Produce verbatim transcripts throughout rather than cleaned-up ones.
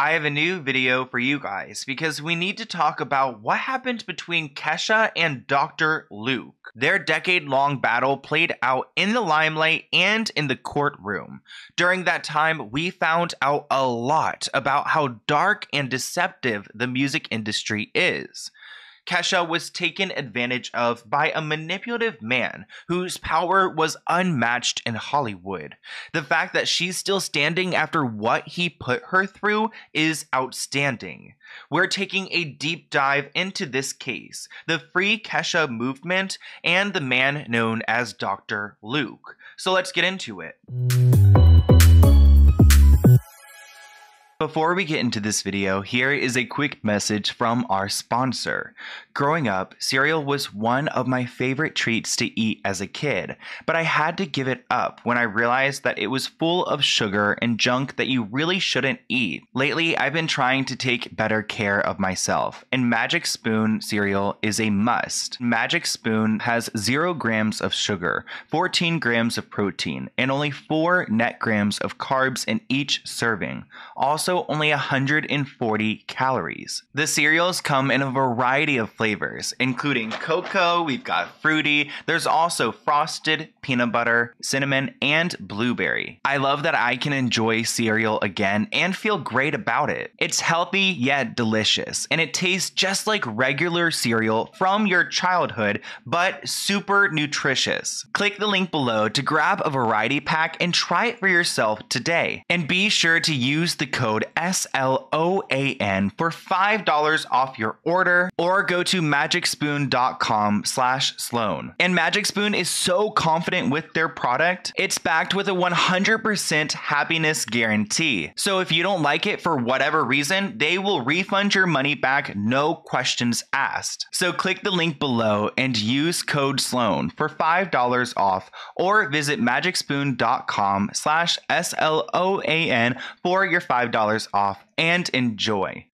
I have a new video for you guys because we need to talk about what happened between Kesha and Doctor Luke. Their decade-long battle played out in the limelight and in the courtroom. During that time, we found out a lot about how dark and deceptive the music industry is. Kesha was taken advantage of by a manipulative man whose power was unmatched in Hollywood. The fact that she's still standing after what he put her through is outstanding. We're taking a deep dive into this case, the Free Kesha movement, and the man known as Doctor Luke. So let's get into it. Before we get into this video, here is a quick message from our sponsor. Growing up, cereal was one of my favorite treats to eat as a kid, but I had to give it up when I realized that it was full of sugar and junk that you really shouldn't eat. Lately, I've been trying to take better care of myself, and Magic Spoon cereal is a must. Magic Spoon has zero grams of sugar, fourteen grams of protein, and only four net grams of carbs in each serving. Also, only one hundred forty calories. The cereals come in a variety of flavors, including cocoa, we've got fruity, there's also frosted, peanut butter, cinnamon, and blueberry. I love that I can enjoy cereal again and feel great about it. It's healthy yet delicious, and it tastes just like regular cereal from your childhood, but super nutritious. Click the link below to grab a variety pack and try it for yourself today. And be sure to use the code S L O A N for five dollars off your order, or go to magic spoon dot com slash Sloan. And Magic Spoon is so confident with their product, it's backed with a one hundred percent happiness guarantee. So if you don't like it for whatever reason, they will refund your money back, no questions asked. So click the link below and use code Sloan for five dollars off, or visit magic spoon dot com slash S L O A N for your five dollars off and enjoy.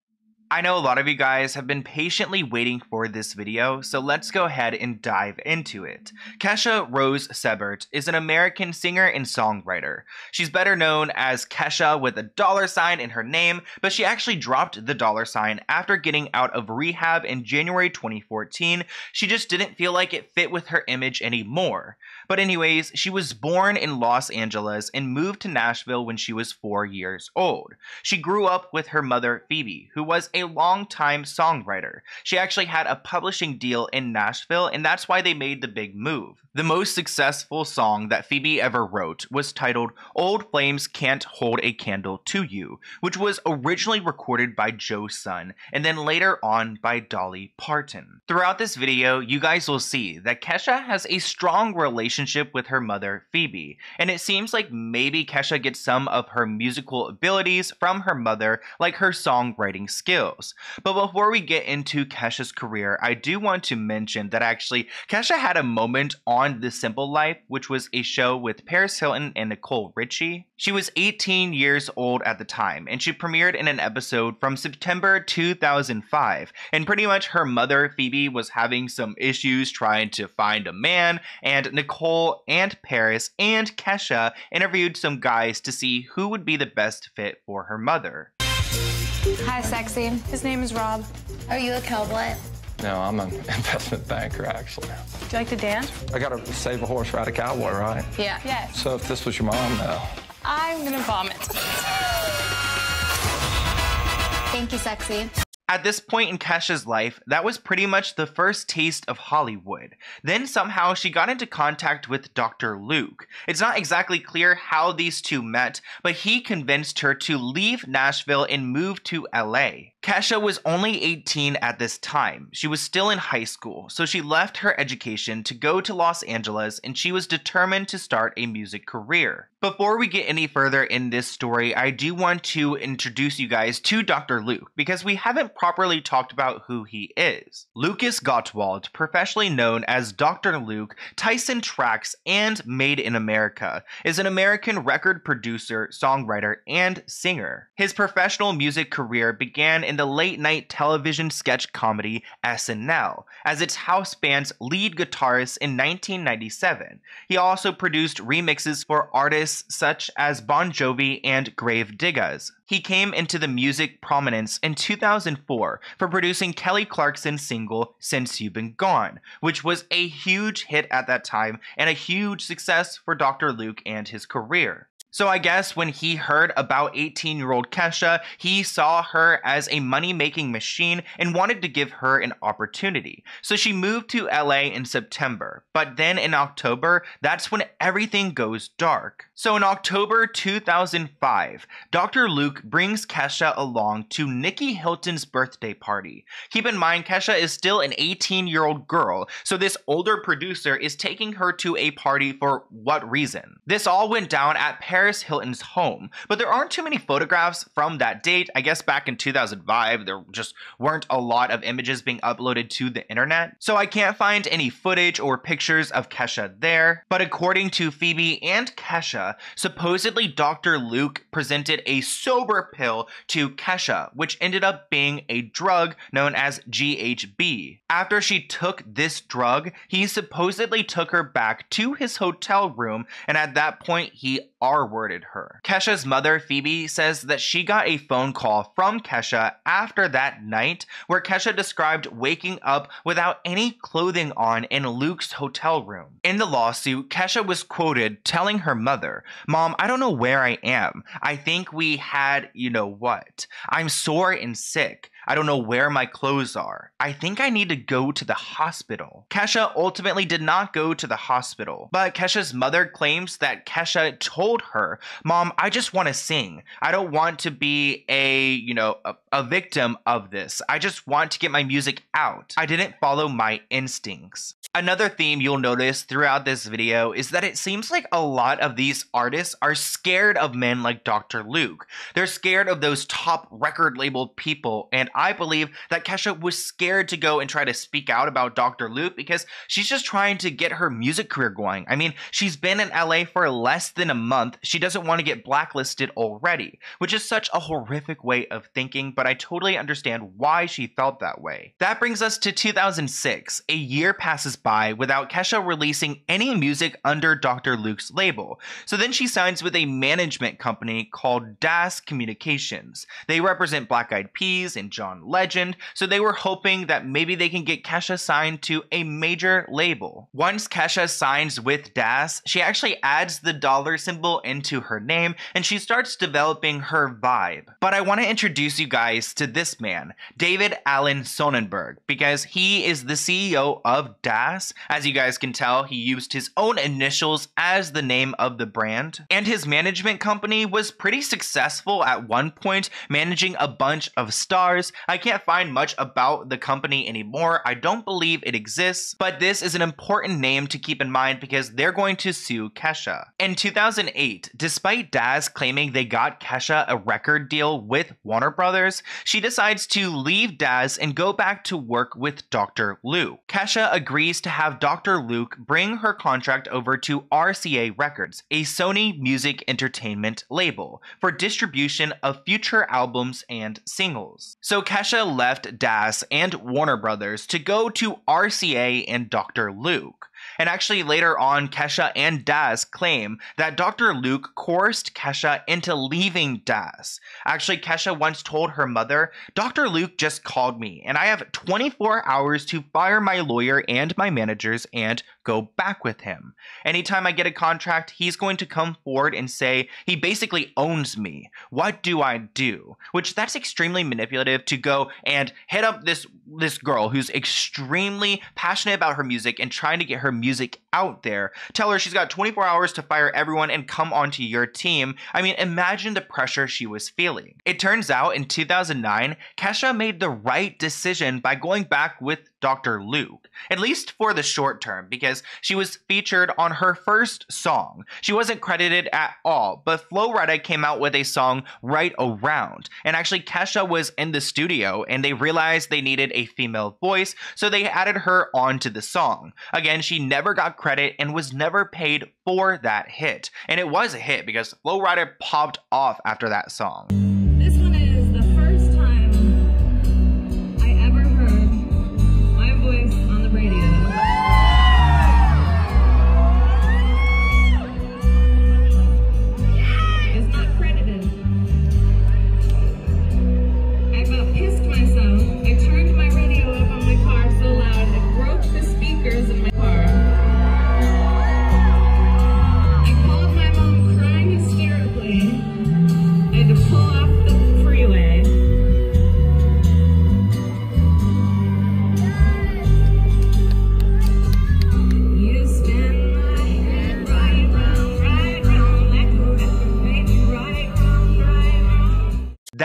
I know a lot of you guys have been patiently waiting for this video, so let's go ahead and dive into it. Kesha Rose Sebert is an American singer and songwriter. She's better known as Kesha with a dollar sign in her name, but she actually dropped the dollar sign after getting out of rehab in January twenty fourteen. She just didn't feel like it fit with her image anymore. But anyways, she was born in Los Angeles and moved to Nashville when she was four years old. She grew up with her mother, Phoebe, who was a longtime songwriter. She actually had a publishing deal in Nashville, and that's why they made the big move. The most successful song that Phoebe ever wrote was titled Old Flames Can't Hold a Candle to You, which was originally recorded by Joe Sun and then later on by Dolly Parton. Throughout this video, you guys will see that Kesha has a strong relationship with her mother, Phoebe, and it seems like maybe Kesha gets some of her musical abilities from her mother, like her songwriting skills. But before we get into Kesha's career, I do want to mention that actually Kesha had a moment on The Simple Life, which was a show with Paris Hilton and Nicole Richie. She was eighteen years old at the time, and she premiered in an episode from September two thousand five, and pretty much her mother, Phoebe, was having some issues trying to find a man, and Nicole Nicole and Paris and Kesha interviewed some guys to see who would be the best fit for her mother. Hi, sexy. His name is Rob. Are you a cowboy? No, I'm an investment banker, actually. Do you like to dance? I gotta save a horse, ride a cowboy, right? Yeah. Yes. So if this was your mom, now I'm gonna vomit. Thank you, sexy. At this point in Kesha's life, that was pretty much the first taste of Hollywood. Then somehow she got into contact with Doctor Luke. It's not exactly clear how these two met, but he convinced her to leave Nashville and move to L A. Kesha was only eighteen at this time. She was still in high school, so she left her education to go to Los Angeles, and she was determined to start a music career. Before we get any further in this story, I do want to introduce you guys to Doctor Luke, because we haven't properly talked about who he is. Lucas Gottwald, professionally known as Doctor Luke, Tyson Tracks, and Made in America, is an American record producer, songwriter, and singer. His professional music career began in the late-night television sketch comedy S N L as its house band's lead guitarist in nineteen ninety-seven. He also produced remixes for artists artists such as Bon Jovi and Grave Diggas. He came into the music prominence in two thousand four for producing Kelly Clarkson's single Since You've Been Gone, which was a huge hit at that time and a huge success for Doctor Luke and his career. So I guess when he heard about eighteen-year-old Kesha, he saw her as a money-making machine and wanted to give her an opportunity. So she moved to L A in September, but then in October, that's when everything goes dark. So in October two thousand five, Doctor Luke brings Kesha along to Nikki Hilton's birthday party. Keep in mind, Kesha is still an eighteen-year-old girl, so this older producer is taking her to a party for what reason? This all went down at Paris Paris Hilton's home, but there aren't too many photographs from that date. I guess back in two thousand five, there just weren't a lot of images being uploaded to the internet, so I can't find any footage or pictures of Kesha there. But according to Phoebe and Kesha, supposedly Doctor Luke presented a sober pill to Kesha, which ended up being a drug known as G H B. After she took this drug, he supposedly took her back to his hotel room, and at that point, he R-worded her. Kesha's mother, Phoebe, says that she got a phone call from Kesha after that night where Kesha described waking up without any clothing on in Luke's hotel room. In the lawsuit, Kesha was quoted telling her mother, "Mom, I don't know where I am. I think we had, you know what. I'm sore and sick. I don't know where my clothes are. I think I need to go to the hospital." Kesha ultimately did not go to the hospital, but Kesha's mother claims that Kesha told her, "Mom, I just want to sing. I don't want to be a, you know, a, a victim of this. I just want to get my music out. I didn't follow my instincts." Another theme you'll notice throughout this video is that it seems like a lot of these artists are scared of men like Doctor Luke. They're scared of those top record label people, and I believe that Kesha was scared to go and try to speak out about Doctor Luke because she's just trying to get her music career going. I mean, she's been in L A for less than a month. She doesn't want to get blacklisted already, which is such a horrific way of thinking, but I totally understand why she felt that way. That brings us to two thousand six. A year passes by without Kesha releasing any music under Doctor Luke's label. So then she signs with a management company called Das Communications. They represent Black Eyed Peas and John Legend, so they were hoping that maybe they can get Kesha signed to a major label. Once Kesha signs with Das, she actually adds the dollar symbol into her name and she starts developing her vibe. But I want to introduce you guys to this man, David Alan Sonnenberg, because he is the C E O of Das. As you guys can tell, he used his own initials as the name of the brand, and his management company was pretty successful at one point, managing a bunch of stars. I can't find much about the company anymore. I don't believe it exists, but this is an important name to keep in mind because they're going to sue Kesha. In two thousand eight, despite Das claiming they got Kesha a record deal with Warner Brothers, she decides to leave Das and go back to work with Doctor Luke. Kesha agrees to have Doctor Luke bring her contract over to R C A Records, a Sony Music Entertainment label, for distribution of future albums and singles. So So Kesha left Das and Warner Brothers to go to R C A and Doctor Luke. And actually later on, Kesha and Das claim that Doctor Luke coerced Kesha into leaving Das. Actually, Kesha once told her mother, "Doctor Luke just called me and I have twenty-four hours to fire my lawyer and my managers and go back with him. Anytime I get a contract, he's going to come forward and say he basically owns me. What do I do?" Which that's extremely manipulative to go and hit up this, this girl who's extremely passionate about her music and trying to get her music music out there, tell her she's got twenty-four hours to fire everyone and come onto your team. I mean, imagine the pressure she was feeling. It turns out in two thousand nine, Kesha made the right decision by going back with Doctor Luke, at least for the short term, because she was featured on her first song. She wasn't credited at all, but Flo Rida came out with a song, Right Around, and actually Kesha was in the studio and they realized they needed a female voice, so they added her onto the song. Again, she never got credit and was never paid for that hit. And it was a hit because Flo Rida popped off after that song. This one is the first time I ever heard my voice on the radio.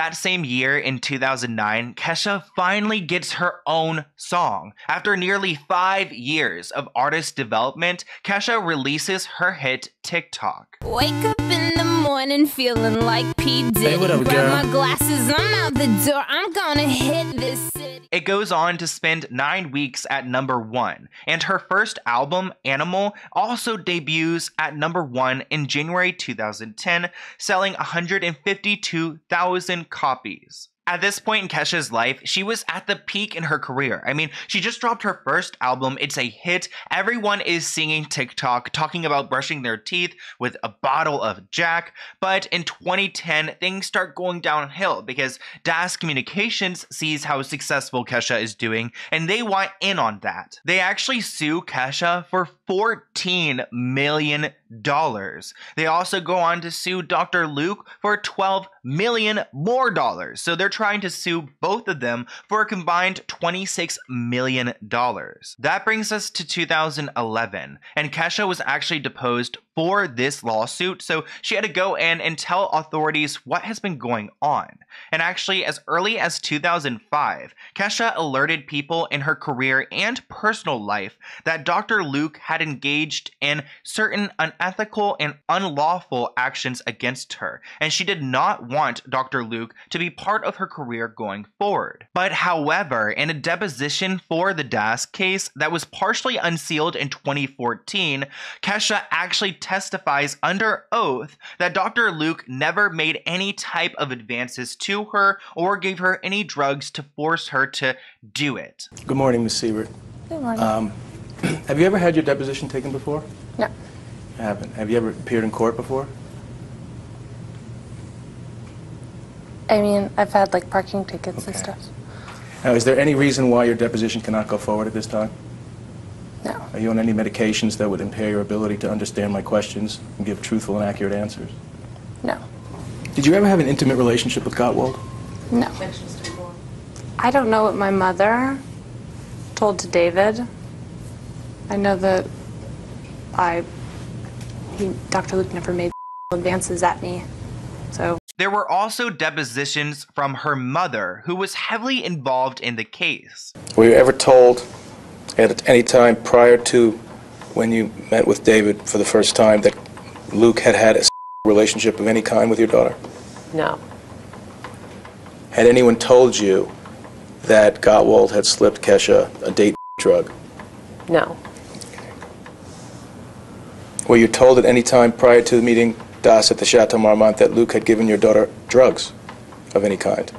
that same year, in two thousand nine, Kesha finally gets her own song. After nearly five years of artist development, Kesha releases her hit, Tik Tok. Wake up in the morning feeling like P. Diddy. Hey, what up, girl? Grab my glasses, I'm out the door, I'm gonna hit this city. It goes on to spend nine weeks at number one, and her first album, Animal, also debuts at number one in January two thousand ten, selling one hundred fifty-two thousand copies. At this point in Kesha's life, she was at the peak in her career. I mean, she just dropped her first album, it's a hit, everyone is singing Tik Tok, talking about brushing their teeth with a bottle of Jack, but in twenty ten, things start going downhill because Das Communications sees how successful Kesha is doing, and they want in on that. They actually sue Kesha for fourteen million dollars. They also go on to sue Doctor Luke for twelve million more dollars, so they're trying to sue both of them for a combined twenty-six million dollars. That brings us to two thousand eleven, and Kesha was actually deposed for this lawsuit, so she had to go in and tell authorities what has been going on. And actually, as early as two thousand five, Kesha alerted people in her career and personal life that Doctor Luke had engaged in certain unethical and unlawful actions against her, and she did not want Doctor Luke to be part of her career going forward. But however, in a deposition for the Das case that was partially unsealed in twenty fourteen, Kesha actually testifies under oath that Doctor Luke never made any type of advances to her or gave her any drugs to force her to do it. Good morning, Miz Siebert. Good morning. Um, have you ever had your deposition taken before? No. I haven't. Have you ever appeared in court before? I mean, I've had like parking tickets okay. and stuff. Now, is there any reason why your deposition cannot go forward at this time? No. Are you on any medications that would impair your ability to understand my questions and give truthful and accurate answers? No. Did you ever have an intimate relationship with Gottwald? No. I don't know what my mother told to David. I know that I, he, Doctor Luke never made advances at me, so. There were also depositions from her mother, who was heavily involved in the case. Were you ever told at any time prior to when you met with David for the first time that Luke had had a relationship of any kind with your daughter? No. Had anyone told you that Gottwald had slipped Kesha a date drug? No. Were you told at any time prior to the meeting Das at the Chateau Marmont that Luke had given your daughter drugs of any kind?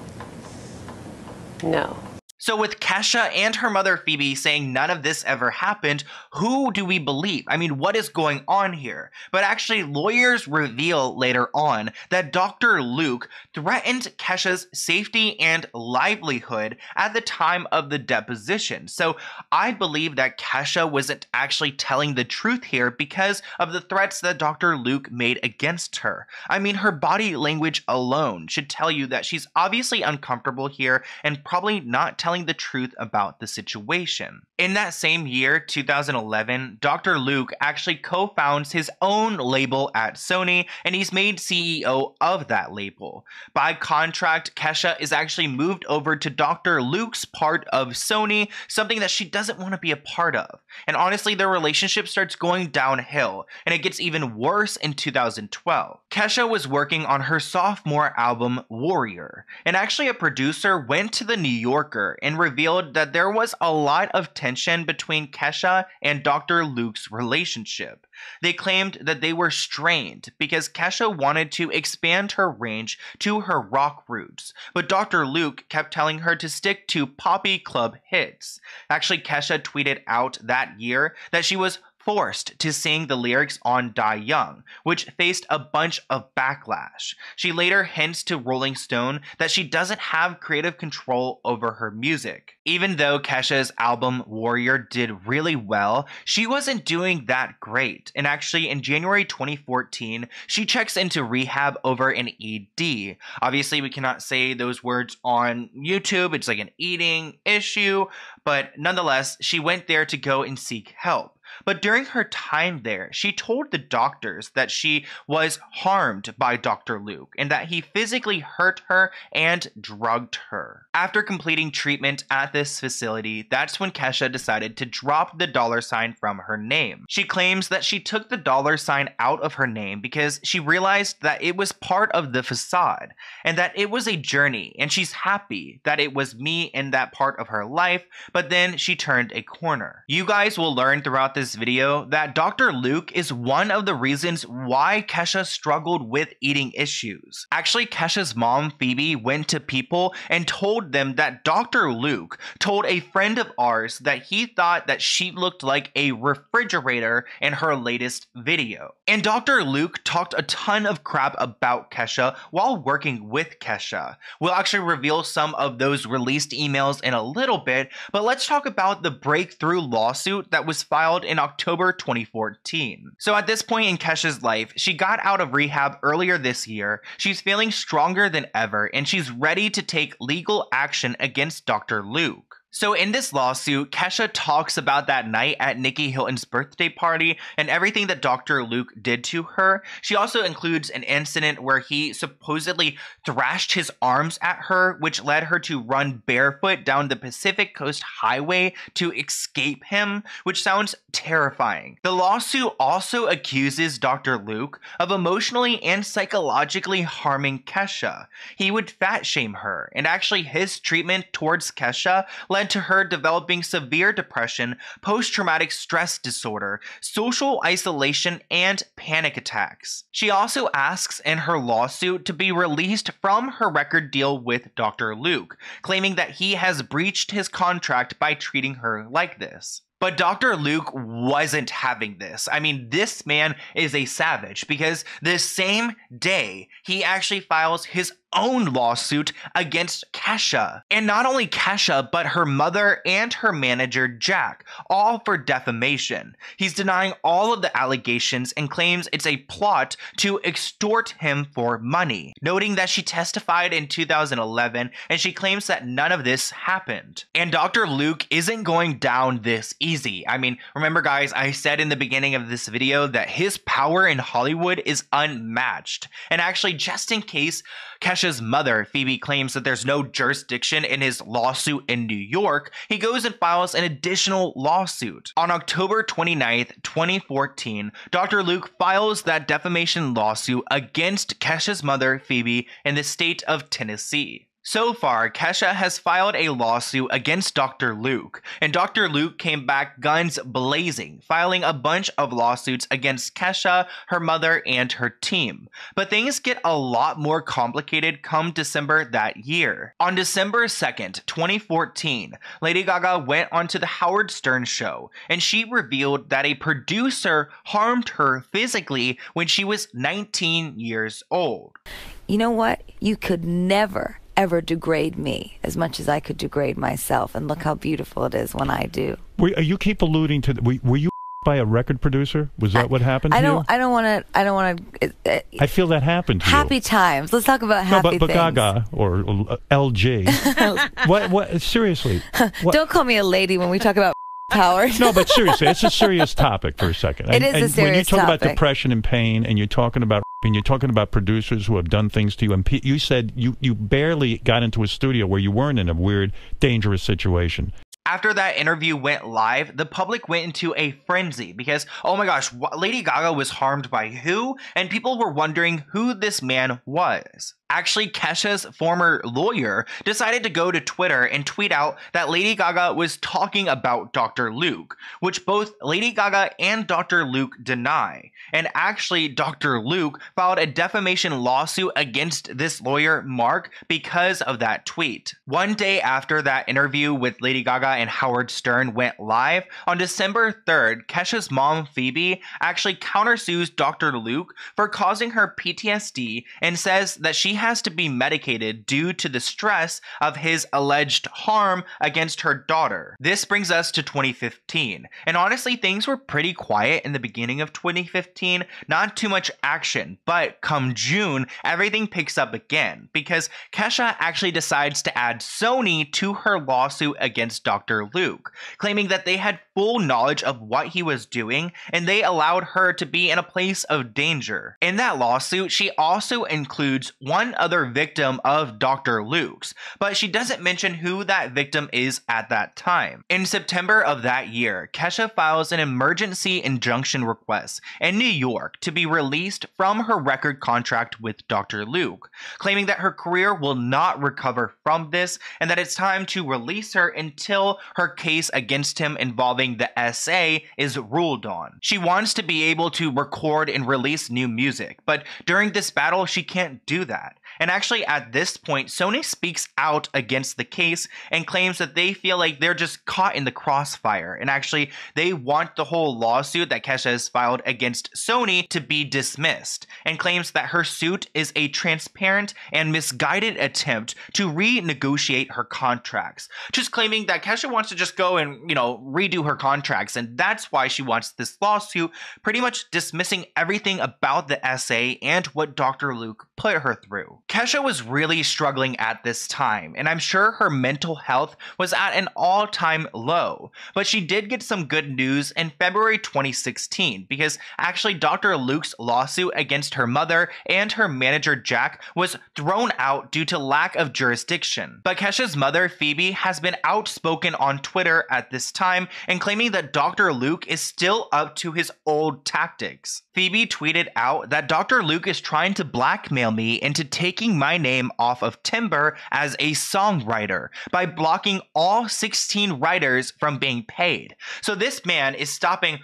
No. So with Kesha and her mother Phoebe saying none of this ever happened, who do we believe? I mean, what is going on here? But actually, lawyers reveal later on that Doctor Luke threatened Kesha's safety and livelihood at the time of the deposition. So I believe that Kesha wasn't actually telling the truth here because of the threats that Doctor Luke made against her. I mean, her body language alone should tell you that she's obviously uncomfortable here and probably not telling the truth about the situation. In that same year, two thousand eleven, Doctor Luke actually co-founds his own label at Sony, and he's made C E O of that label. By contract, Kesha is actually moved over to Doctor Luke's part of Sony, something that she doesn't want to be a part of. And honestly, their relationship starts going downhill, and it gets even worse in two thousand twelve. Kesha was working on her sophomore album, Warrior, and actually a producer went to the New Yorker and revealed that there was a lot of tension between Kesha and Doctor Luke's relationship. They claimed that they were strained because Kesha wanted to expand her range to her rock roots, but Doctor Luke kept telling her to stick to poppy club hits. Actually, Kesha tweeted out that year that she was forced to sing the lyrics on Die Young, which faced a bunch of backlash. She later hints to Rolling Stone that she doesn't have creative control over her music. Even though Kesha's album Warrior did really well, she wasn't doing that great, and actually in January twenty fourteen, she checks into rehab over an E D. Obviously, we cannot say those words on YouTube, it's like an eating issue, but nonetheless, she went there to go and seek help. But during her time there, she told the doctors that she was harmed by Doctor Luke and that he physically hurt her and drugged her. After completing treatment at this facility, that's when Kesha decided to drop the dollar sign from her name. She claims that she took the dollar sign out of her name because she realized that it was part of the facade and that it was a journey, and she's happy that it was me and that part of her life, but then she turned a corner. You guys will learn throughout this video that Doctor Luke is one of the reasons why Kesha struggled with eating issues. Actually, Kesha's mom, Phoebe, went to people and told them that Doctor Luke told a friend of ours that he thought that she looked like a refrigerator in her latest video. And Doctor Luke talked a ton of crap about Kesha while working with Kesha. We'll actually reveal some of those released emails in a little bit, but let's talk about the breakthrough lawsuit that was filed in October twenty fourteen. So at this point in Kesha's life, she got out of rehab earlier this year, she's feeling stronger than ever, and she's ready to take legal action against Doctor Luke. So in this lawsuit, Kesha talks about that night at Nikki Hilton's birthday party and everything that Doctor Luke did to her. She also includes an incident where he supposedly thrashed his arms at her, which led her to run barefoot down the Pacific Coast Highway to escape him, which sounds terrifying. The lawsuit also accuses Doctor Luke of emotionally and psychologically harming Kesha. He would fat shame her, and actually his treatment towards Kesha led to her developing severe depression, post-traumatic stress disorder, social isolation, and panic attacks. She also asks in her lawsuit to be released from her record deal with Doctor Luke, claiming that he has breached his contract by treating her like this. But Doctor Luke wasn't having this. I mean, this man is a savage, because this same day, he actually files his own lawsuit against Kesha. And not only Kesha, but her mother and her manager, Jack, all for defamation. He's denying all of the allegations and claims it's a plot to extort him for money, noting that she testified in two thousand eleven and she claims that none of this happened. And Doctor Luke isn't going down this easy. I mean, remember guys, I said in the beginning of this video that his power in Hollywood is unmatched. And actually, just in case Kesha's mother, Phoebe, claims that there's no jurisdiction in his lawsuit in New York, he goes and files an additional lawsuit. On October twenty-ninth, twenty fourteen, Doctor Luke files that defamation lawsuit against Kesha's mother, Phoebe, in the state of Tennessee. So far, Kesha has filed a lawsuit against Doctor Luke, and Doctor Luke came back guns blazing, filing a bunch of lawsuits against Kesha, her mother, and her team. But things get a lot more complicated come December that year. On December second, twenty fourteen, Lady Gaga went onto the Howard Stern show, and she revealed that a producer harmed her physically when she was nineteen years old. You know what? You could never ever degrade me as much as I could degrade myself, and look how beautiful it is when I do. Were, you keep alluding to, were, were you by a record producer? Was that I, what happened I to don't, you? I don't want to, I don't want to. Uh, I feel that happened to happy you. Times. Let's talk about happy no, but, but things. Gaga, or uh, L J, what, what, seriously. What? Don't call me a lady when we talk about Howard. No, but seriously, it's a serious topic for a second. It and, is and a serious topic. When you talk topic. about depression and pain, and you're talking about and you're talking about producers who have done things to you, and you said you, you barely got into a studio where you weren't in a weird, dangerous situation. After that interview went live, the public went into a frenzy because, oh my gosh, Lady Gaga was harmed by who? And people were wondering who this man was. Actually, Kesha's former lawyer decided to go to Twitter and tweet out that Lady Gaga was talking about Doctor Luke, which both Lady Gaga and Doctor Luke deny. And actually, Doctor Luke filed a defamation lawsuit against this lawyer, Mark, because of that tweet. One day after that interview with Lady Gaga and Howard Stern went live, on December third, Kesha's mom, Phoebe, actually countersues Doctor Luke for causing her P T S D and says that she has to be medicated due to the stress of his alleged harm against her daughter. This brings us to twenty fifteen, and honestly, things were pretty quiet in the beginning of twenty fifteen, not too much action, but come June, everything picks up again, because Kesha actually decides to add Sony to her lawsuit against Doctor Luke, claiming that they had full knowledge of what he was doing, and they allowed her to be in a place of danger. In that lawsuit, she also includes one other victim of Doctor Luke's, but she doesn't mention who that victim is at that time. In September of that year, Kesha files an emergency injunction request in New York to be released from her record contract with Doctor Luke, claiming that her career will not recover from this and that it's time to release her until her case against him involving the S A is ruled on. She wants to be able to record and release new music, but during this battle, she can't do that. And actually, at this point, Sony speaks out against the case and claims that they feel like they're just caught in the crossfire. And actually, they want the whole lawsuit that Kesha has filed against Sony to be dismissed, and claims that her suit is a transparent and misguided attempt to renegotiate her contracts. Just claiming that Kesha wants to just go and, you know, redo her contracts, and that's why she wants this lawsuit, pretty much dismissing everything about the essay and what Doctor Luke put her through. Kesha was really struggling at this time, and I'm sure her mental health was at an all-time low, but she did get some good news in February twenty sixteen, because actually Doctor Luke's lawsuit against her mother and her manager Jack was thrown out due to lack of jurisdiction. But Kesha's mother, Phoebe, has been outspoken on Twitter at this time and claiming that Doctor Luke is still up to his old tactics. Phoebe tweeted out that Doctor Luke is trying to blackmail me into taking my name off of Timber as a songwriter by blocking all sixteen writers from being paid. So this man is stopping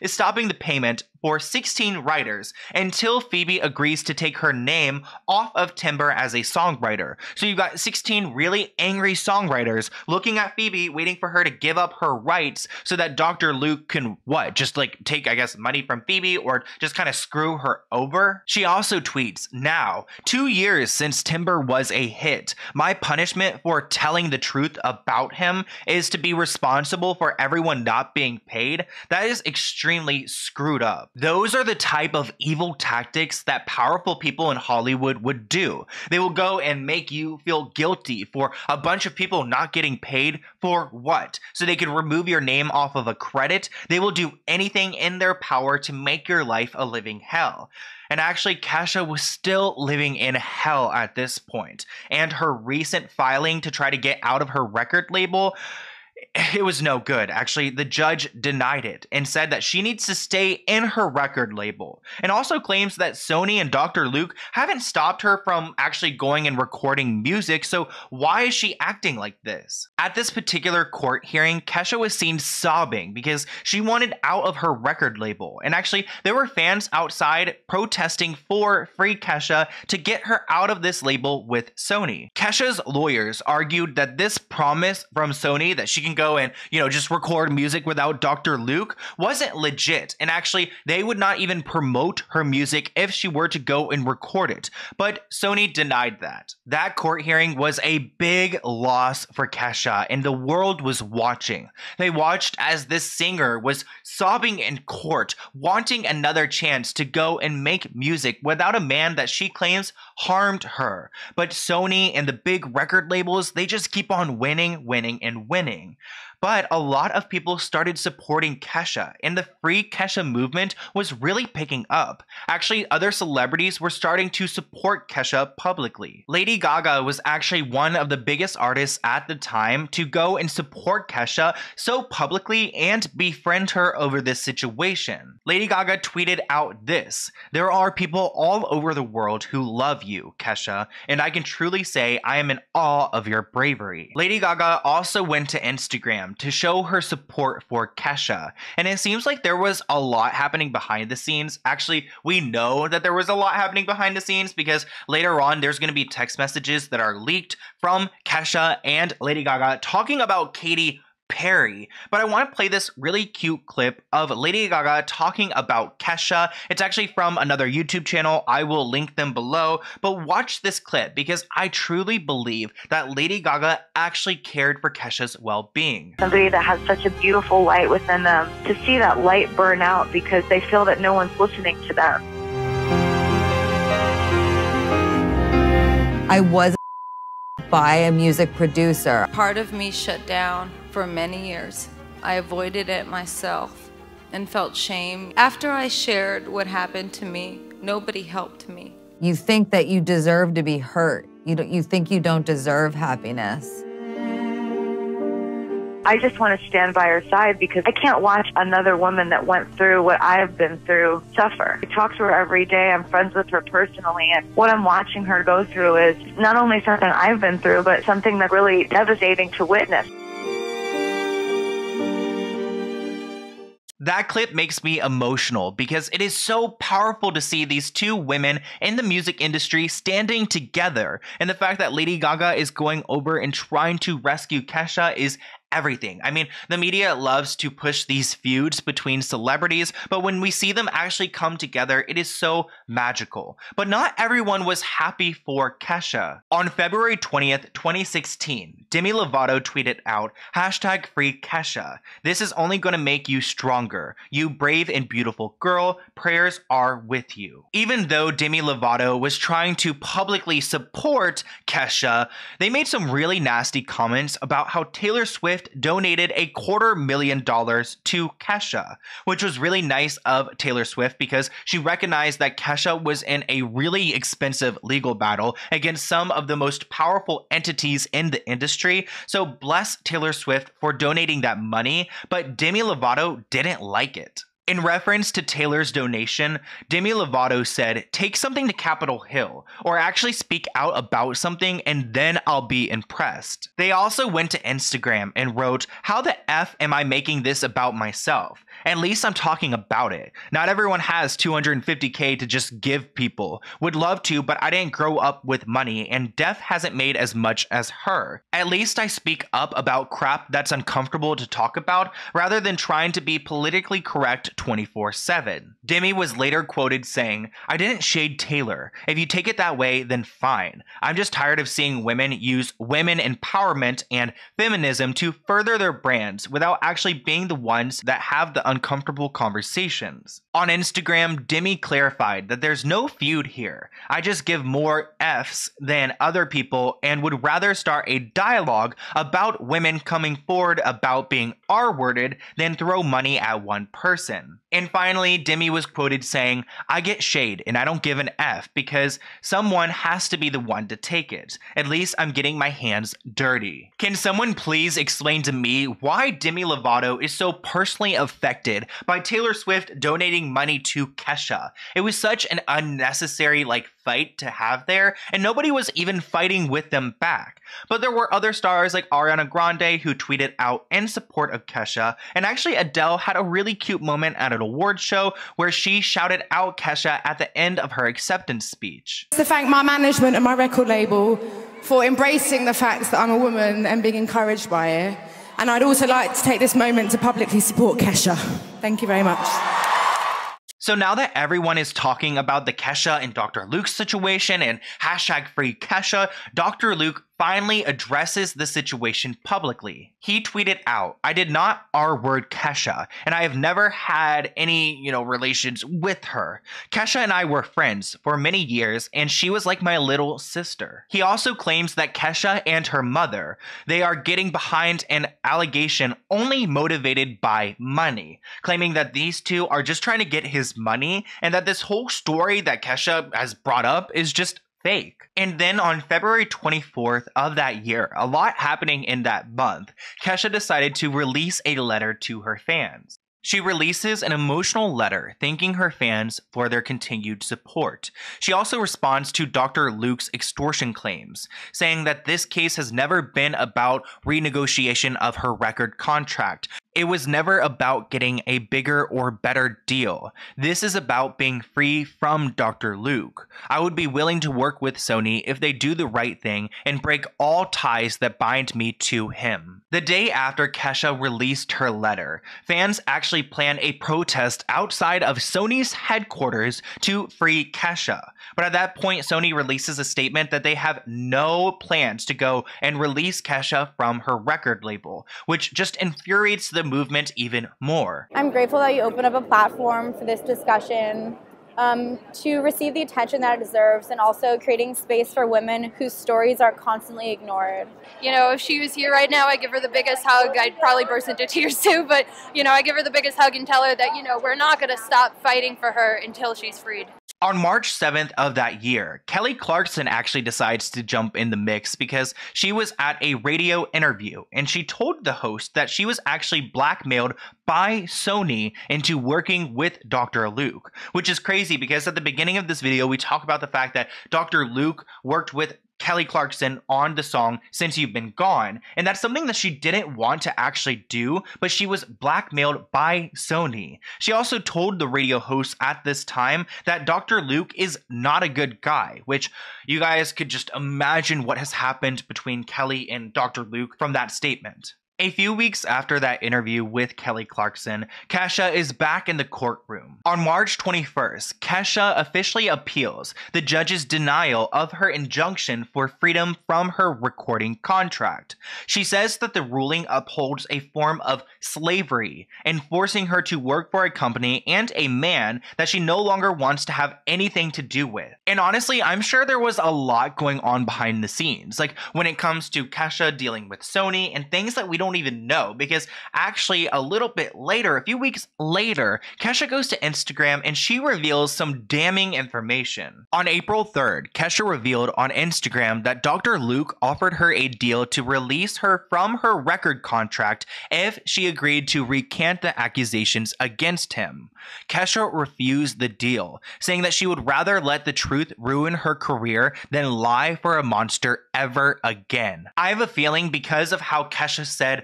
is stopping the payment for sixteen writers until Phoebe agrees to take her name off of Timber as a songwriter. So you've got sixteen really angry songwriters looking at Phoebe, waiting for her to give up her rights so that Doctor Luke can, what, just like take, I guess, money from Phoebe or just kind of screw her over? She also tweets, now, two years since Timber was a hit, my punishment for telling the truth about him is to be responsible for everyone not being paid. That is extremely screwed up. Those are the type of evil tactics that powerful people in Hollywood would do. They will go and make you feel guilty for a bunch of people not getting paid for what? So they can remove your name off of a credit. They will do anything in their power to make your life a living hell. And actually, Kesha was still living in hell at this point, and her recent filing to try to get out of her record label, it was no good. Actually, the judge denied it and said that she needs to stay in her record label, and also claims that Sony and Doctor Luke haven't stopped her from actually going and recording music, so why is she acting like this? At this particular court hearing, Kesha was seen sobbing because she wanted out of her record label, and actually, there were fans outside protesting for Free Kesha to get her out of this label with Sony. Kesha's lawyers argued that this promise from Sony that she can go and, you know, just record music without Doctor Luke wasn't legit, and actually they would not even promote her music if she were to go and record it, but Sony denied that. That court hearing was a big loss for Kesha, and the world was watching. They watched as this singer was sobbing in court, wanting another chance to go and make music without a man that she claims harmed her, but Sony and the big record labels, they just keep on winning, winning, and winning. But a lot of people started supporting Kesha, and the Free Kesha movement was really picking up. Actually, other celebrities were starting to support Kesha publicly. Lady Gaga was actually one of the biggest artists at the time to go and support Kesha so publicly and befriend her over this situation. Lady Gaga tweeted out this, "There are people all over the world who love you, Kesha, and I can truly say I am in awe of your bravery." Lady Gaga also went to Instagram to show her support for Kesha, and it seems like there was a lot happening behind the scenes. Actually, we know that there was a lot happening behind the scenes because later on there's going to be text messages that are leaked from Kesha and Lady Gaga talking about Katy Perry, but I want to play this really cute clip of Lady Gaga talking about Kesha. It's actually from another YouTube channel. I will link them below, but watch this clip because I truly believe that Lady Gaga actually cared for Kesha's well-being. Somebody that has such a beautiful light within them, to see that light burn out because they feel that no one's listening to them. I was by a music producer. Part of me shut down. For many years, I avoided it myself and felt shame. After I shared what happened to me, nobody helped me. You think that you deserve to be hurt. You don't, you think you don't deserve happiness. I just want to stand by her side because I can't watch another woman that went through what I've been through suffer. I talk to her every day. I'm friends with her personally. And what I'm watching her go through is not only something I've been through, but something that's really devastating to witness. That clip makes me emotional because it is so powerful to see these two women in the music industry standing together, and the fact that Lady Gaga is going over and trying to rescue Kesha is everything. I mean, the media loves to push these feuds between celebrities, but when we see them actually come together, it is so magical. But not everyone was happy for Kesha. On February twentieth, twenty sixteen, Demi Lovato tweeted out, hashtag free Kesha. This is only going to make you stronger. You brave and beautiful girl. Prayers are with you. Even though Demi Lovato was trying to publicly support Kesha, they made some really nasty comments about how Taylor Swift donated a quarter million dollars to Kesha, which was really nice of Taylor Swift because she recognized that Kesha was in a really expensive legal battle against some of the most powerful entities in the industry. So bless Taylor Swift for donating that money, but Demi Lovato didn't like it. In reference to Taylor's donation, Demi Lovato said, take something to Capitol Hill, or actually speak out about something and then I'll be impressed. They also went to Instagram and wrote, how the F am I making this about myself? At least I'm talking about it. Not everyone has two hundred fifty K to just give people. Would love to, but I didn't grow up with money and Def hasn't made as much as her. At least I speak up about crap that's uncomfortable to talk about rather than trying to be politically correct twenty-four seven. Demi was later quoted saying, I didn't shade Taylor. If you take it that way, then fine. I'm just tired of seeing women use women empowerment and feminism to further their brands without actually being the ones that have the uncomfortable conversations. On Instagram, Demi clarified that there's no feud here. I just give more F's than other people and would rather start a dialogue about women coming forward about being R-worded than throw money at one person. And finally, Demi was quoted saying, I get shade and I don't give an F because someone has to be the one to take it. At least I'm getting my hands dirty. Can someone please explain to me why Demi Lovato is so personally affected by Taylor Swift donating money to Kesha? It was such an unnecessary like fight to have there, and nobody was even fighting with them back. But there were other stars like Ariana Grande who tweeted out in support of Kesha, and actually Adele had a really cute moment at an award show where she shouted out Kesha at the end of her acceptance speech. To thank my management and my record label for embracing the fact that I'm a woman and being encouraged by it. And I'd also like to take this moment to publicly support Kesha. Thank you very much. So now that everyone is talking about the Kesha and Doctor Luke situation and hashtag free Kesha, Doctor Luke finally addresses the situation publicly. He tweeted out, I did not R-word Kesha, and I have never had any, you know, relations with her. Kesha and I were friends for many years, and she was like my little sister. He also claims that Kesha and her mother, they are getting behind an allegation only motivated by money, claiming that these two are just trying to get his money, and that this whole story that Kesha has brought up is just fake. And then on February twenty-fourth of that year, a lot happening in that month, Kesha decided to release a letter to her fans. She releases an emotional letter thanking her fans for their continued support. She also responds to Doctor Luke's extortion claims, saying that this case has never been about renegotiation of her record contract. It was never about getting a bigger or better deal. This is about being free from Doctor Luke. I would be willing to work with Sony if they do the right thing and break all ties that bind me to him. The day after Kesha released her letter, fans actually planned a protest outside of Sony's headquarters to free Kesha. But at that point, Sony releases a statement that they have no plans to go and release Kesha from her record label, which just infuriates the movement even more. I'm grateful that you opened up a platform for this discussion um, to receive the attention that it deserves, and also creating space for women whose stories are constantly ignored. You know, if she was here right now, I give her the biggest hug. I'd probably burst into tears too, but you know, I give her the biggest hug and tell her that, you know, we're not going to stop fighting for her until she's freed. On March seventh of that year, Kelly Clarkson actually decides to jump in the mix because she was at a radio interview and she told the host that she was actually blackmailed by Sony into working with Doctor Luke, which is crazy because at the beginning of this video, we talk about the fact that Doctor Luke worked with Kelly Clarkson on the song Since You've Been Gone, and that's something that she didn't want to actually do, but she was blackmailed by Sony. She also told the radio host at this time that Doctor Luke is not a good guy, which you guys could just imagine what has happened between Kelly and Doctor Luke from that statement. A few weeks after that interview with Kelly Clarkson, Kesha is back in the courtroom. On March twenty-first, Kesha officially appeals the judge's denial of her injunction for freedom from her recording contract. She says that the ruling upholds a form of slavery and forcing her to work for a company and a man that she no longer wants to have anything to do with. And honestly, I'm sure there was a lot going on behind the scenes, like when it comes to Kesha dealing with Sony and things that we don't don't even know, because actually a little bit later, a few weeks later, Kesha goes to Instagram and she reveals some damning information. On April third, Kesha revealed on Instagram that Doctor Luke offered her a deal to release her from her record contract if she agreed to recant the accusations against him. Kesha refused the deal, saying that she would rather let the truth ruin her career than lie for a monster ever again. I have a feeling because of how Kesha said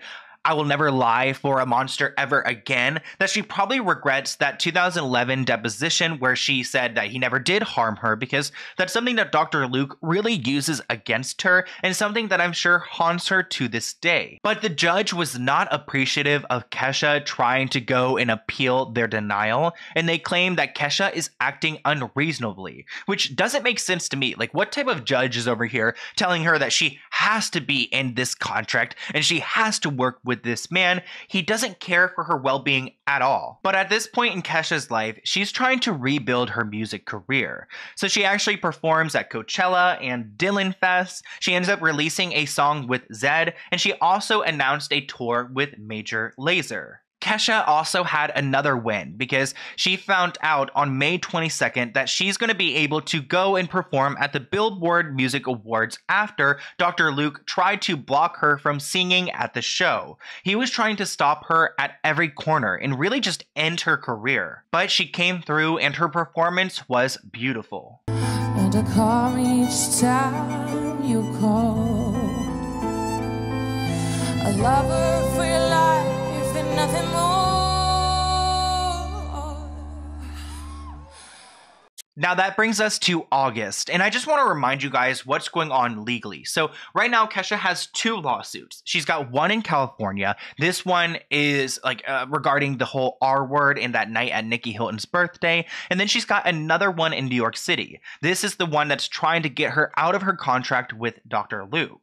I will never lie for a monster ever again, that she probably regrets that two thousand eleven deposition where she said that he never did harm her, because that's something that Doctor Luke really uses against her and something that I'm sure haunts her to this day. But the judge was not appreciative of Kesha trying to go and appeal their denial, and they claim that Kesha is acting unreasonably, which doesn't make sense to me. Like, what type of judge is over here telling her that she has to be in this contract and she has to work with With this man? He doesn't care for her well-being at all. But at this point in Kesha's life, she's trying to rebuild her music career. So she actually performs at Coachella and Dylan Fest. She ends up releasing a song with Zedd, and she also announced a tour with Major Lazer. Kesha also had another win because she found out on May twenty-second that she's going to be able to go and perform at the Billboard Music Awards after Doctor Luke tried to block her from singing at the show. He was trying to stop her at every corner and really just end her career. But she came through and her performance was beautiful. And I call each time you call. A lover for your life. Nothing more. Now that brings us to August, and I just want to remind you guys what's going on legally. So right now Kesha has two lawsuits. She's got one in California. This one is like uh, regarding the whole R word and that night at Nikki Hilton's birthday, and then she's got another one in New York City. This is the one that's trying to get her out of her contract with Doctor Luke.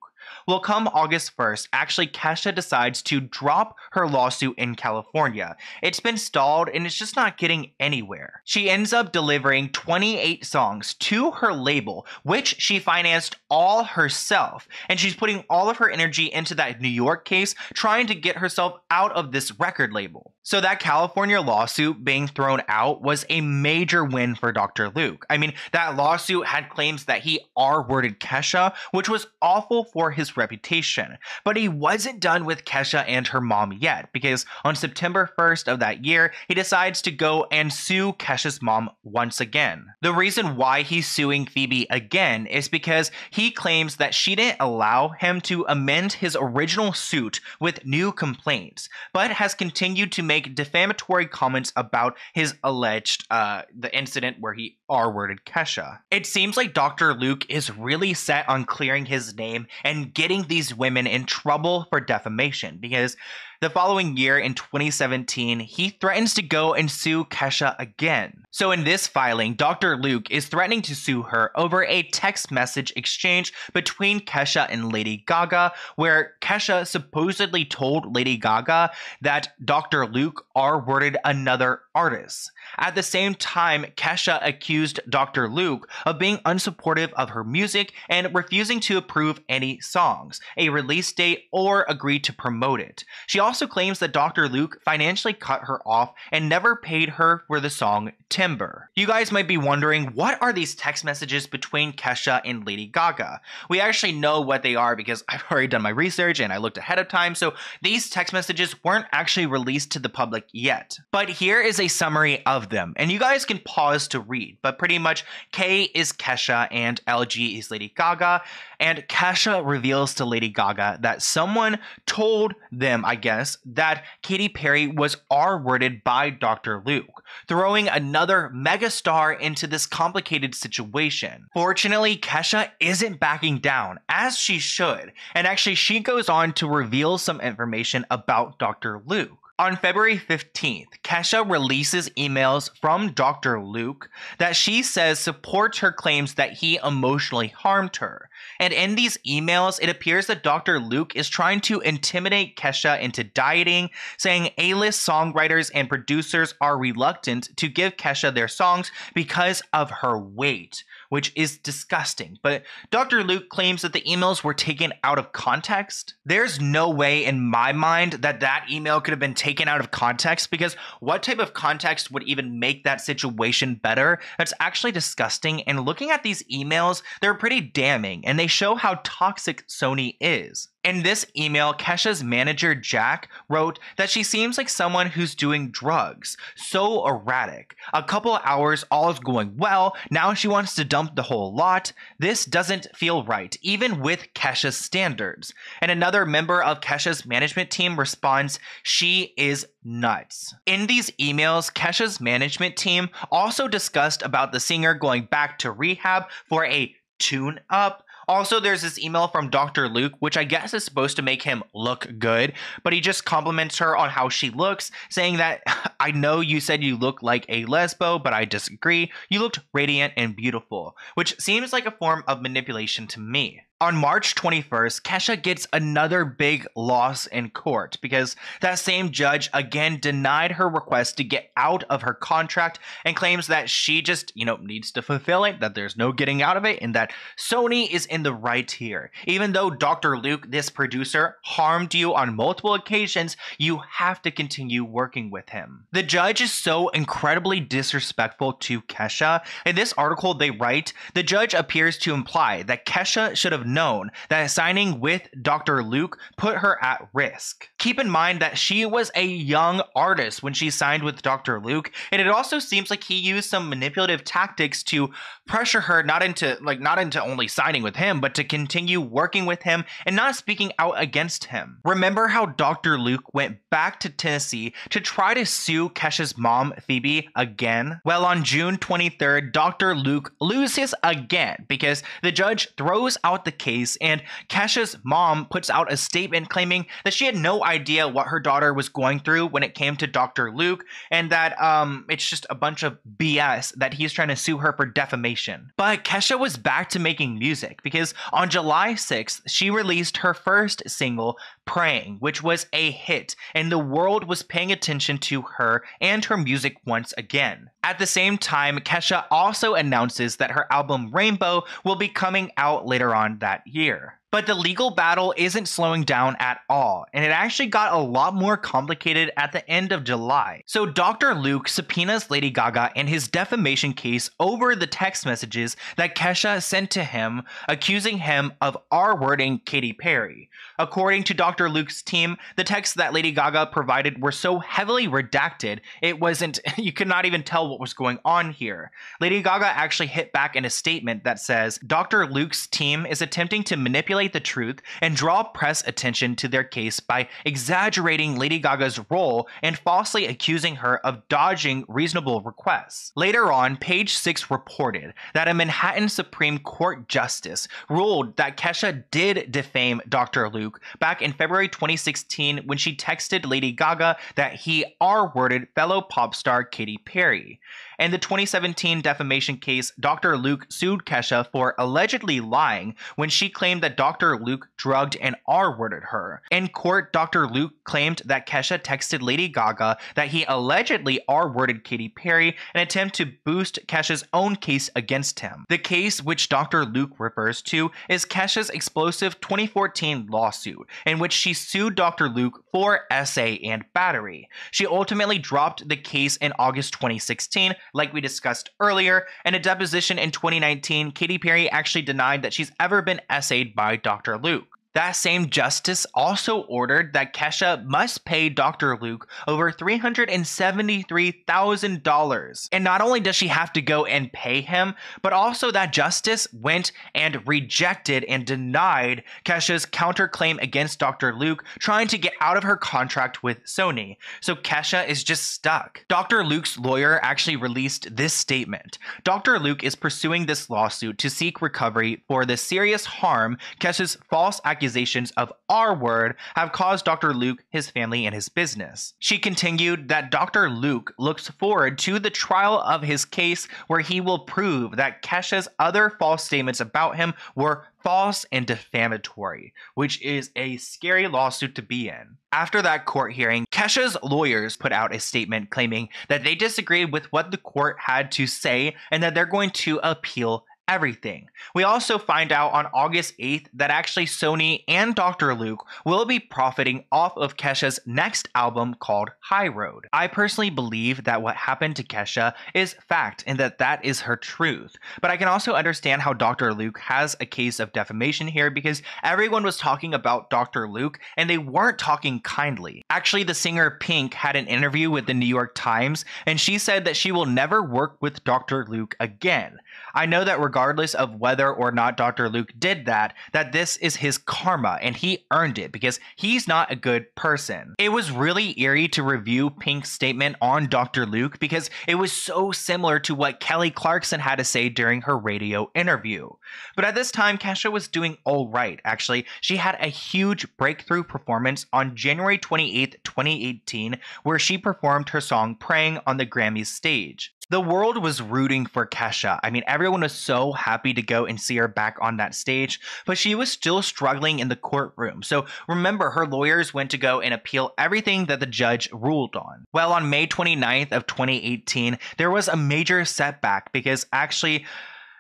Well, come August first, actually Kesha decides to drop her lawsuit in California. It's been stalled and it's just not getting anywhere. She ends up delivering twenty-eight songs to her label, which she financed all herself. And she's putting all of her energy into that New York case, trying to get herself out of this record label. So that California lawsuit being thrown out was a major win for Doctor Luke. I mean, that lawsuit had claims that he R-worded Kesha, which was awful for his reputation. But he wasn't done with Kesha and her mom yet, because on September first of that year, he decides to go and sue Kesha's mom once again. The reason why he's suing Phoebe again is because he claims that she didn't allow him to amend his original suit with new complaints, but has continued to make defamatory comments about his alleged uh the incident where he R-worded Kesha. It seems like Doctor Luke is really set on clearing his name and getting these women in trouble for defamation, because the following year in twenty seventeen, he threatens to go and sue Kesha again. So in this filing, Doctor Luke is threatening to sue her over a text message exchange between Kesha and Lady Gaga, where Kesha supposedly told Lady Gaga that Doctor Luke R-worded another artist. At the same time, Kesha accused Doctor Luke of being unsupportive of her music and refusing to approve any songs, a release date, or agree to promote it. She also also claims that Doctor Luke financially cut her off and never paid her for the song Timber. You guys might be wondering, what are these text messages between Kesha and Lady Gaga? We actually know what they are because I've already done my research and I looked ahead of time, so these text messages weren't actually released to the public yet. But here is a summary of them, and you guys can pause to read, but pretty much K is Kesha and L G is Lady Gaga, and Kesha reveals to Lady Gaga that someone told them, I guess, that Katy Perry was R-worded by Doctor Luke, throwing another megastar into this complicated situation. Fortunately, Kesha isn't backing down, as she should, and actually she goes on to reveal some information about Doctor Luke. On February fifteenth, Kesha releases emails from Doctor Luke that she says supports her claims that he emotionally harmed her. And in these emails, it appears that Doctor Luke is trying to intimidate Kesha into dieting, saying A-list songwriters and producers are reluctant to give Kesha their songs because of her weight, which is disgusting. But Doctor Luke claims that the emails were taken out of context. There's no way in my mind that that email could have been taken taken out of context, because what type of context would even make that situation better? That's actually disgusting, and looking at these emails, they're pretty damning, and they show how toxic Sony is. In this email, Kesha's manager, Jack, wrote that she seems like someone who's doing drugs. So erratic. A couple hours, all is going well. Now she wants to dump the whole lot. This doesn't feel right, even with Kesha's standards. And another member of Kesha's management team responds, she is nuts. In these emails, Kesha's management team also discussed about the singer going back to rehab for a tune-up. Also, there's this email from Doctor Luke, which I guess is supposed to make him look good, but he just compliments her on how she looks, saying that, I know you said you look like a lesbo, but I disagree. You looked radiant and beautiful, which seems like a form of manipulation to me. On March twenty-first, Kesha gets another big loss in court because that same judge again denied her request to get out of her contract and claims that she just, you know, needs to fulfill it, that there's no getting out of it, and that Sony is in the right here. Even though Doctor Luke, this producer, harmed you on multiple occasions, you have to continue working with him. The judge is so incredibly disrespectful to Kesha. In this article they write, the judge appears to imply that Kesha should have known that signing with Doctor Luke put her at risk. Keep in mind that she was a young artist when she signed with Doctor Luke, and it also seems like he used some manipulative tactics to pressure her not into like not into only signing with him, but to continue working with him and not speaking out against him. Remember how Doctor Luke went back to Tennessee to try to sue Kesha's mom, Phoebe, again? Well, on June twenty-third, Doctor Luke loses again because the judge throws out the case, and Kesha's mom puts out a statement claiming that she had no idea what her daughter was going through when it came to Doctor Luke, and that um, it's just a bunch of B S that he's trying to sue her for defamation. But Kesha was back to making music because on July sixth, she released her first single, Praying, which was a hit, and the world was paying attention to her and her music once again. At the same time, Kesha also announces that her album Rainbow will be coming out later on that year. But the legal battle isn't slowing down at all, and it actually got a lot more complicated at the end of July. So Doctor Luke subpoenas Lady Gaga in his defamation case over the text messages that Kesha sent to him, accusing him of R-wording Katy Perry. According to Doctor Luke's team, the texts that Lady Gaga provided were so heavily redacted, it wasn't, you could not even tell what was going on here. Lady Gaga actually hit back in a statement that says, Doctor Luke's team is attempting to manipulate the truth and draw press attention to their case by exaggerating Lady Gaga's role and falsely accusing her of dodging reasonable requests. Later on, Page Six reported that a Manhattan Supreme Court justice ruled that Kesha did defame Doctor Luke back in February twenty sixteen when she texted Lady Gaga that he R-worded fellow pop star Katy Perry. In the twenty seventeen defamation case, Doctor Luke sued Kesha for allegedly lying when she claimed that Doctor Luke drugged and R-worded her. In court, Doctor Luke claimed that Kesha texted Lady Gaga that he allegedly R-worded Katy Perry in an attempt to boost Kesha's own case against him. The case, which Doctor Luke refers to, is Kesha's explosive twenty fourteen lawsuit, in which she sued Doctor Luke for essay and battery. She ultimately dropped the case in August twenty sixteen, like we discussed earlier. In a deposition in twenty nineteen, Katy Perry actually denied that she's ever been essayed by Doctor Luke. That same justice also ordered that Kesha must pay Doctor Luke over three hundred seventy-three thousand dollars. And not only does she have to go and pay him, but also that justice went and rejected and denied Kesha's counterclaim against Doctor Luke, trying to get out of her contract with Sony. So Kesha is just stuck. Doctor Luke's lawyer actually released this statement. Doctor Luke is pursuing this lawsuit to seek recovery for the serious harm Kesha's false accusations accusations of R-word have caused Doctor Luke, his family, and his business. She continued that Doctor Luke looks forward to the trial of his case where he will prove that Kesha's other false statements about him were false and defamatory, which is a scary lawsuit to be in. After that court hearing, Kesha's lawyers put out a statement claiming that they disagreed with what the court had to say and that they're going to appeal everything. We also find out on August eighth that actually Sony and Doctor Luke will be profiting off of Kesha's next album called High Road. I personally believe that what happened to Kesha is fact and that that is her truth. But I can also understand how Doctor Luke has a case of defamation here because everyone was talking about Doctor Luke and they weren't talking kindly. Actually, the singer Pink had an interview with the New York Times and she said that she will never work with Doctor Luke again. I know that regardless of whether or not Doctor Luke did that, that this is his karma and he earned it because he's not a good person. It was really eerie to review Pink's statement on Doctor Luke because it was so similar to what Kelly Clarkson had to say during her radio interview. But at this time, Kesha was doing all right, actually. She had a huge breakthrough performance on January twenty-eighth, twenty eighteen, where she performed her song Praying on the Grammys stage. The world was rooting for Kesha. I mean, everyone was so happy to go and see her back on that stage, but she was still struggling in the courtroom. So remember, her lawyers went to go and appeal everything that the judge ruled on. Well, on May twenty-ninth of twenty eighteen, there was a major setback because actually,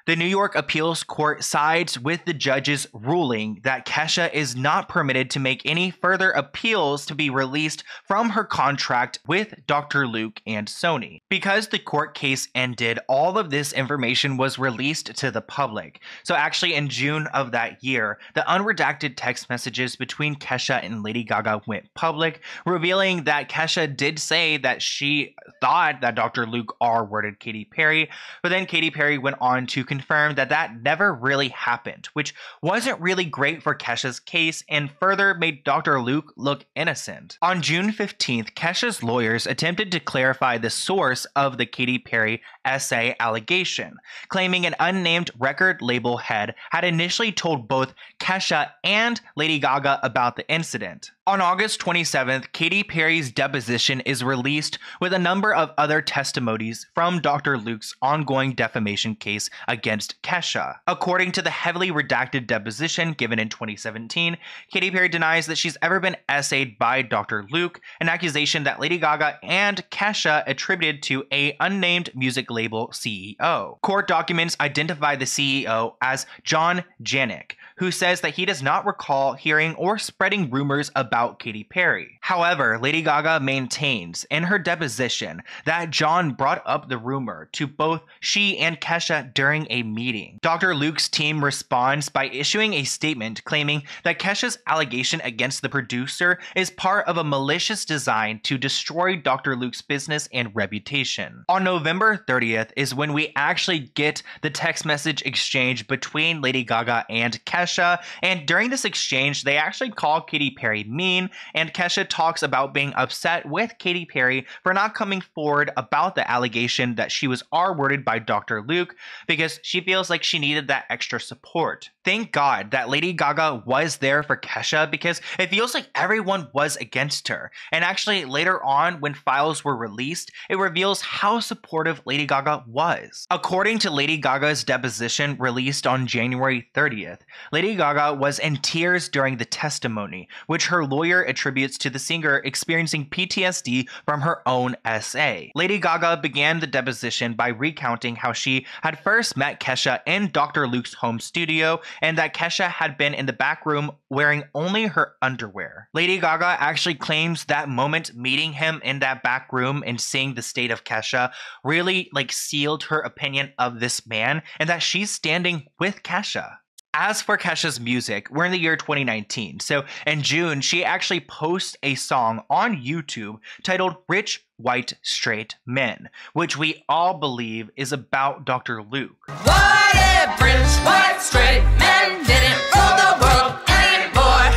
the New York Appeals Court sides with the judge's ruling that Kesha is not permitted to make any further appeals to be released from her contract with Doctor Luke and Sony. Because the court case ended, all of this information was released to the public. So actually in June of that year, the unredacted text messages between Kesha and Lady Gaga went public, revealing that Kesha did say that she thought that Doctor Luke R-worded Katy Perry, but then Katy Perry went on to confirm confirmed that that never really happened, which wasn't really great for Kesha's case and further made Doctor Luke look innocent. On June fifteenth, Kesha's lawyers attempted to clarify the source of the Katy Perry essay allegation, claiming an unnamed record label head had initially told both Kesha and Lady Gaga about the incident. On August twenty-seventh, Katy Perry's deposition is released with a number of other testimonies from Doctor Luke's ongoing defamation case against against Kesha. According to the heavily redacted deposition given in twenty seventeen, Katy Perry denies that she's ever been essayed by Doctor Luke, an accusation that Lady Gaga and Kesha attributed to a unnamed music label C E O. Court documents identify the C E O as John Janik, who says that he does not recall hearing or spreading rumors about Katy Perry. However, Lady Gaga maintains in her deposition that John brought up the rumor to both she and Kesha during a meeting. Doctor Luke's team responds by issuing a statement claiming that Kesha's allegation against the producer is part of a malicious design to destroy Doctor Luke's business and reputation. On November thirtieth is when we actually get the text message exchange between Lady Gaga and Kesha. And during this exchange, they actually call Katy Perry mean, and Kesha talks about being upset with Katy Perry for not coming forward about the allegation that she was R-worded by Doctor Luke because she feels like she needed that extra support. Thank God that Lady Gaga was there for Kesha, because it feels like everyone was against her. And actually, later on, when files were released, it reveals how supportive Lady Gaga was. According to Lady Gaga's deposition released on January thirtieth, Lady Gaga was in tears during the testimony, which her lawyer attributes to the singer experiencing P T S D from her own essay. Lady Gaga began the deposition by recounting how she had first met Kesha in Doctor Luke's home studio, and that Kesha had been in the back room wearing only her underwear. Lady Gaga actually claims that moment meeting him in that back room and seeing the state of Kesha really like sealed her opinion of this man, and that she's standing with Kesha. As for Kesha's music, we're in the year twenty nineteen, so in June, she actually posts a song on YouTube titled Rich White Straight Men, which we all believe is about Doctor Luke. What if rich white straight men didn't rule the world anymore?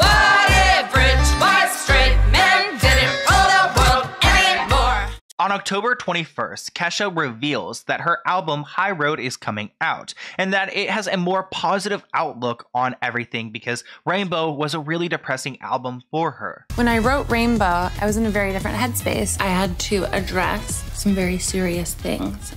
What if rich white straight men didn't rule the world anymore? On October twenty-first, Kesha reveals that her album High Road is coming out, and that it has a more positive outlook on everything because Rainbow was a really depressing album for her. When I wrote Rainbow, I was in a very different headspace. I had to address some very serious things.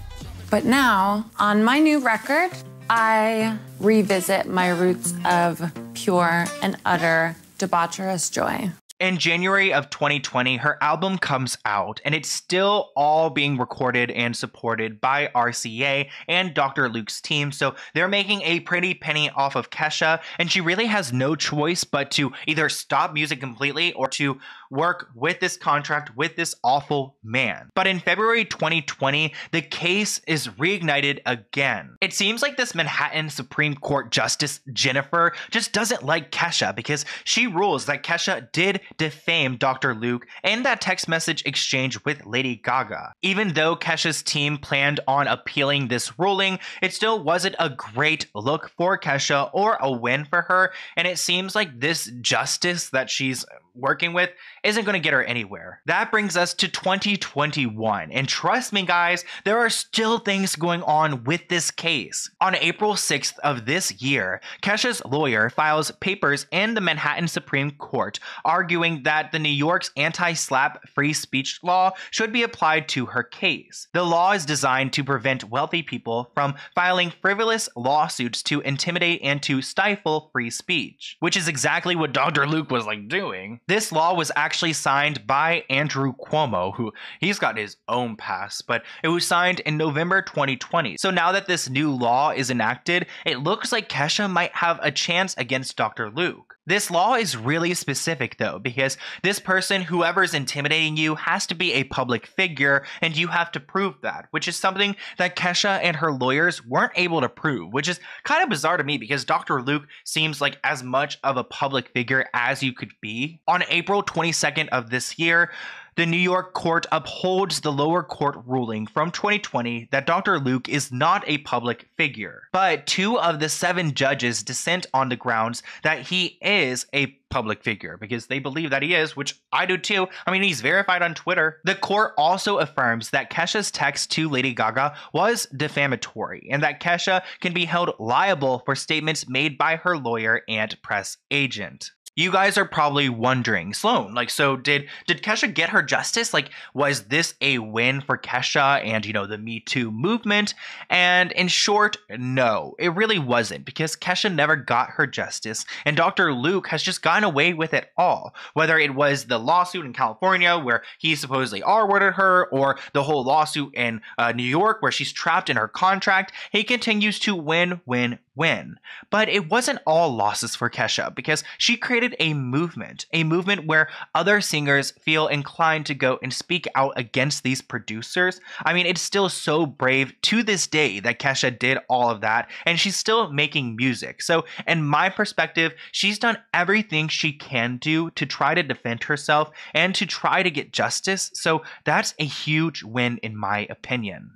But now, on my new record, I revisit my roots of pure and utter debaucherous joy. In January of twenty twenty, her album comes out, and it's still all being recorded and supported by R C A and Doctor Luke's team, so they're making a pretty penny off of Kesha, and she really has no choice but to either stop music completely or to work with this contract with this awful man. But in February twenty twenty, the case is reignited again. It seems like this Manhattan Supreme Court Justice Jennifer just doesn't like Kesha, because she rules that Kesha did defame Doctor Luke in that text message exchange with Lady Gaga. Even though Kesha's team planned on appealing this ruling, it still wasn't a great look for Kesha or a win for her, and it seems like this justice that she's working with isn't going to get her anywhere. That brings us to twenty twenty-one, and trust me guys, there are still things going on with this case. On April sixth of this year, Kesha's lawyer files papers in the Manhattan Supreme Court arguing that the New York's anti-slap free speech law should be applied to her case. The law is designed to prevent wealthy people from filing frivolous lawsuits to intimidate and to stifle free speech, which is exactly what Doctor Luke was like doing. This law was actually signed by Andrew Cuomo, who he's got his own past, but it was signed in November twenty twenty. So now that this new law is enacted, it looks like Kesha might have a chance against Doctor Luke. This law is really specific though, because this person, whoever's intimidating you, has to be a public figure, and you have to prove that, which is something that Kesha and her lawyers weren't able to prove, which is kind of bizarre to me because Doctor Luke seems like as much of a public figure as you could be. On April twenty-second of this year, the New York court upholds the lower court ruling from twenty twenty that Doctor Luke is not a public figure, but two of the seven judges dissent on the grounds that he is a public figure, because they believe that he is, which I do too. I mean, he's verified on Twitter. The court also affirms that Kesha's text to Lady Gaga was defamatory, and that Kesha can be held liable for statements made by her lawyer and press agent. you guys are probably wondering, Sloan, like, so did did Kesha get her justice? Like, was this a win for Kesha and, you know, the Me Too movement? And in short, no, it really wasn't, because Kesha never got her justice, and Doctor Luke has just gotten away with it all, whether it was the lawsuit in California where he supposedly R-worded her, or the whole lawsuit in uh, New York where she's trapped in her contract. He continues to win, win, win. But it wasn't all losses for Kesha, because she created a movement, a movement where other singers feel inclined to go and speak out against these producers. I mean, it's still so brave to this day that Kesha did all of that, and she's still making music. So in my perspective, she's done everything she can do to try to defend herself and to try to get justice. So that's a huge win in my opinion.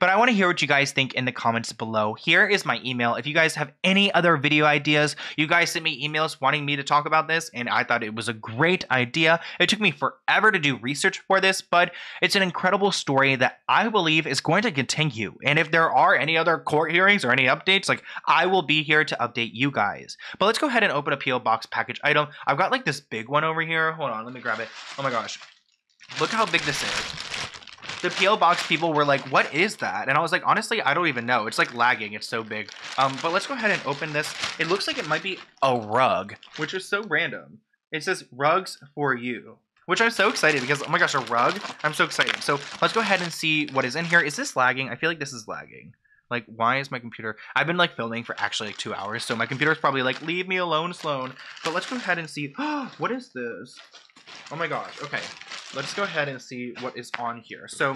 But I want to hear what you guys think in the comments below. Here is my email. If you guys have any other video ideas, you guys sent me emails wanting me to talk about this, and I thought it was a great idea. It took me forever to do research for this, but it's an incredible story that I believe is going to continue. And if there are any other court hearings or any updates, like, I will be here to update you guys. But let's go ahead and open a P O Box package item. I've got like this big one over here. Hold on, let me grab it. Oh my gosh. Look how big this is. The P O Box people were like, what is that? And I was like, honestly, I don't even know. It's like lagging. It's so big. Um, but let's go ahead and open this. It looks like it might be a rug, which is so random. It says Rugs for You, which I'm so excited because, oh my gosh, a rug. I'm so excited. So let's go ahead and see what is in here. Is this lagging? I feel like this is lagging. Like, why is my computer? I've been like filming for actually like two hours. So my computer's probably like, leave me alone, Sloan. But let's go ahead and see. What is this? Oh my gosh. Okay. Let's go ahead and see what is on here. So,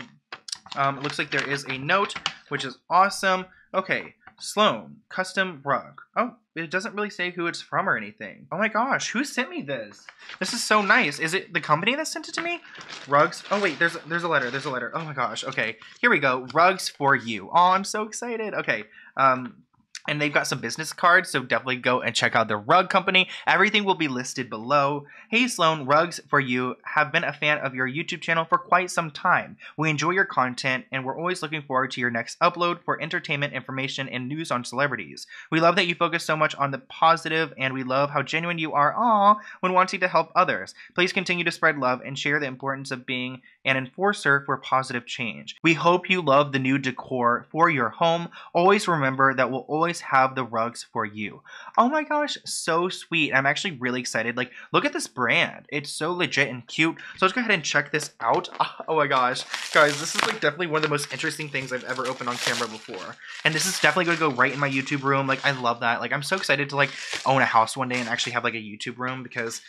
um, it looks like there is a note, which is awesome. Okay, Sloan, custom rug. Oh, it doesn't really say who it's from or anything. Oh my gosh, who sent me this? This is so nice. Is it the company that sent it to me? Rugs. Oh wait, there's there's a letter. There's a letter. Oh my gosh. Okay, here we go. Rugs for You. Oh, I'm so excited. Okay. Um. And they've got some business cards, so definitely go and check out the rug company. Everything will be listed below. Hey Sloan, Rugs for You have been a fan of your YouTube channel for quite some time. We enjoy your content, and we're always looking forward to your next upload for entertainment, information, and news on celebrities. We love that you focus so much on the positive, and we love how genuine you are, aw, when wanting to help others. Please continue to spread love and share the importance of being an enforcer for positive change. We hope you love the new decor for your home. Always remember that we'll always have the rugs for you. Oh my gosh, so sweet. I'm actually really excited. Like, look at this brand. It's so legit and cute. So let's go ahead and check this out. Oh my gosh. Guys, this is like definitely one of the most interesting things I've ever opened on camera before. And this is definitely going to go right in my YouTube room. Like, I love that. Like, I'm so excited to like own a house one day and actually have like a YouTube room, because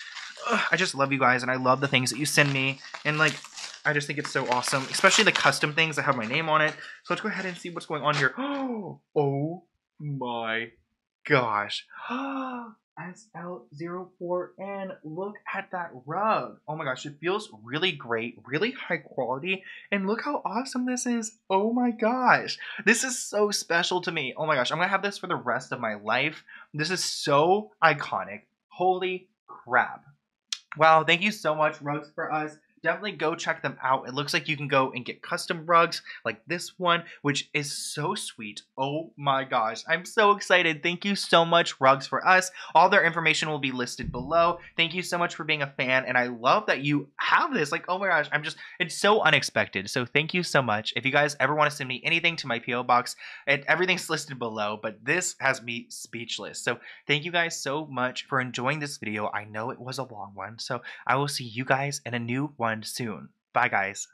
ugh, I just love you guys and I love the things that you send me. And like, I just think it's so awesome, especially the custom things that have my name on it. So let's go ahead and see what's going on here. Oh, oh. My gosh. S L zero four N, look at that rug. Oh my gosh, it feels really great, really high quality, and look how awesome this is. Oh my gosh, this is so special to me. Oh my gosh, I'm gonna have this for the rest of my life. This is so iconic. Holy crap. Wow, thank you so much, Rugs for Us. Definitely go check them out. It looks like you can go and get custom rugs like this one, which is so sweet. Oh my gosh, I'm so excited. Thank you so much, Rugs for Us. All their information will be listed below. Thank you so much for being a fan, and I love that you have this. Like, oh my gosh, I'm just, it's so unexpected. So thank you so much. If you guys ever want to send me anything to my P O Box, and everything's listed below, but this has me speechless. So thank you guys so much for enjoying this video. I know it was a long one, so I will see you guys in a new one soon. Bye guys.